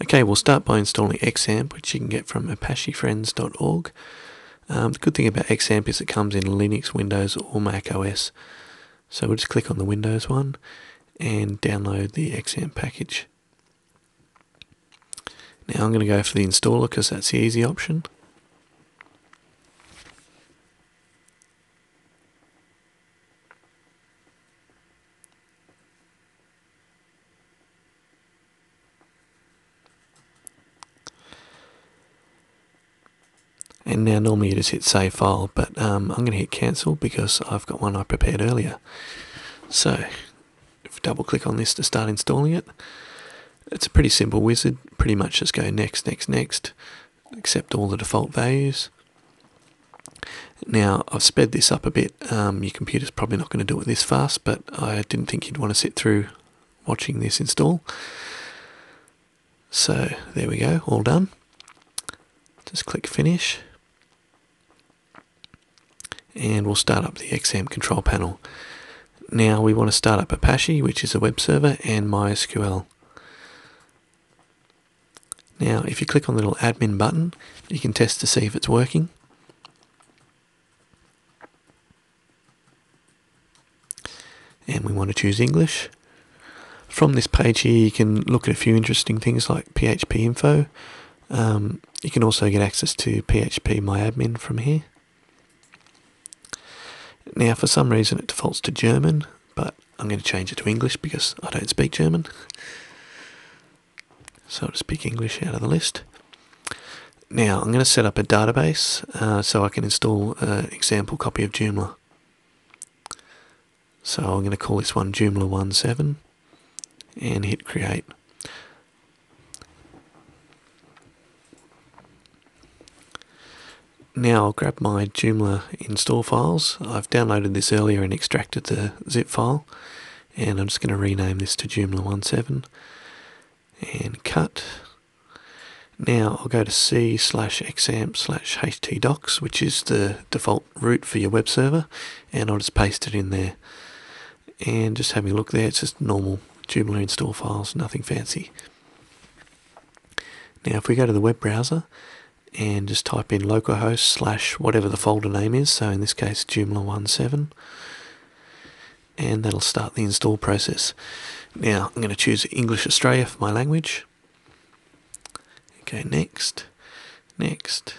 Okay, we'll start by installing XAMPP, which you can get from apachefriends.org. The good thing about XAMPP is it comes in Linux, Windows or Mac OS. So we'll just click on the Windows one and download the XAMPP package. Now I'm going to go for the installer because that's the easy option. And now normally you just hit save file, but I'm going to hit cancel because I've got one I prepared earlier. So if we double click on this to start installing it, it's a pretty simple wizard. Pretty much just go next, next, next, accept all the default values. Now I've sped this up a bit. Your computer's probably not going to do it this fast, but I didn't think you'd want to sit through watching this install. So there we go, all done. Just click finish. And we'll start up the XAMPP control panel. Now we want to start up Apache, which is a web server, and MySQL. Now if you click on the little admin button, you can test to see if it's working. And we want to choose English. From this page here you can look at a few interesting things like PHP info. You can also get access to PHP My Admin from here. Now for some reason it defaults to German, but I'm going to change it to English because I don't speak German. So I'll just pick English out of the list. Now I'm going to set up a database so I can install an example copy of Joomla. So I'm going to call this one Joomla 17 and hit create. Now I'll grab my Joomla install files. I've downloaded this earlier and extracted the zip file, and I'm just going to rename this to Joomla 17 and cut. Now I'll go to c/xampp/htdocs, which is the default root for your web server, and I'll just paste it in there. And just having a look there, it's just normal Joomla install files, nothing fancy. Now if we go to the web browser and just type in localhost/whatever the folder name is, so in this case Joomla 17, and that'll start the install process. Now I'm going to choose English Australia for my language. Okay, next, next.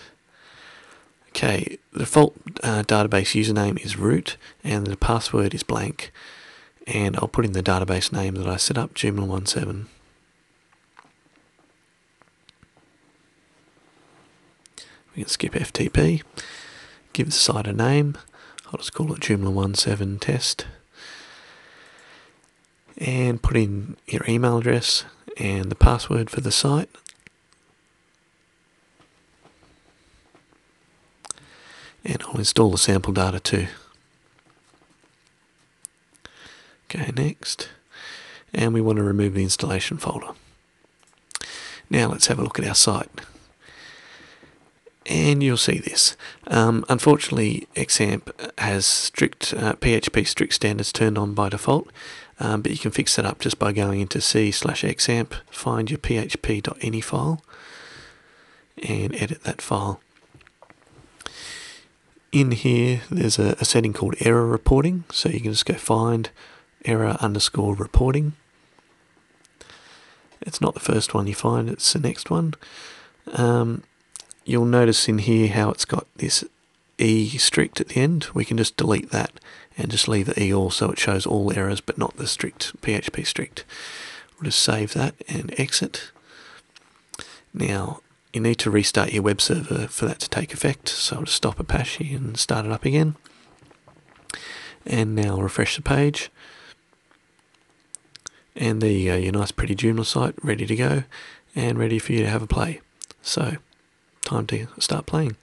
Okay, the default database username is root and the password is blank, and I'll put in the database name that I set up, Joomla 17. We can skip FTP, give the site a name. I'll just call it Joomla 17 test, and put in your email address and the password for the site. And I'll install the sample data too. Okay, next. And we want to remove the installation folder. Now let's have a look at our site. And you'll see this. Unfortunately, XAMPP has strict PHP strict standards turned on by default, but you can fix that up just by going into c/xampp, find your php.ini file, and edit that file. In here, there's a setting called error reporting, so you can just go find error_reporting. It's not the first one you find; it's the next one. You'll notice in here how it's got this E strict at the end. We can just delete that and just leave the E all, so it shows all errors but not the strict PHP strict. We'll just save that and exit. Now you need to restart your web server for that to take effect, so I'll just stop Apache and start it up again. And now I'll refresh the page. And there you go, your nice pretty Joomla site ready to go and ready for you to have a play. So time to start playing.